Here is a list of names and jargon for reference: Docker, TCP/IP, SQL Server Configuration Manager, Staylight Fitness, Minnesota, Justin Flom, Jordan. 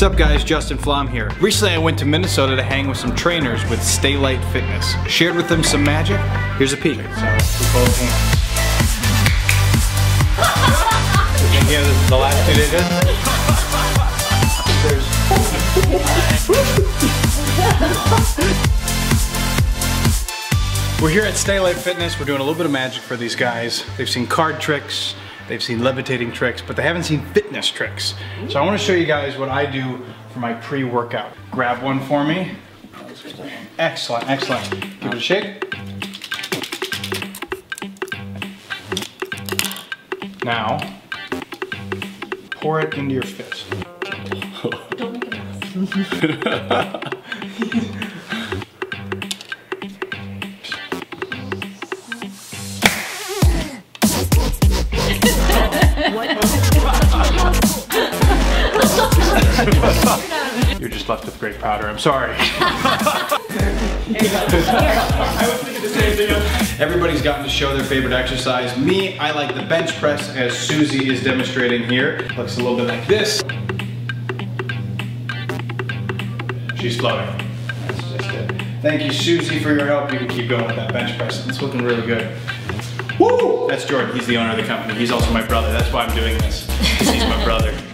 What's up guys, Justin Flom here. Recently I went to Minnesota to hang with some trainers with Staylight Fitness. Shared with them some magic. Here's a peek. So, with both hands. You can hear the last two they did. There's... We're here at Staylight Fitness. We're doing a little bit of magic for these guys. They've seen card tricks, they've seen levitating tricks, but they haven't seen fitness tricks. So I want to show you guys what I do for my pre-workout. Grab one for me. Excellent, excellent. Give it a shake. Now, pour it into your fist. Don't make a mess. You're just left with great powder, I'm sorry. I was thinking the same thing. Everybody's gotten to show their favorite exercise. Me, I like the bench press as Susie is demonstrating here. Looks a little bit like this. She's floating. That's just it. Thank you, Susie, for your help. You can keep going with that bench press. It's looking really good. Woo! That's Jordan, he's the owner of the company. He's also my brother, that's why I'm doing this. He's my brother.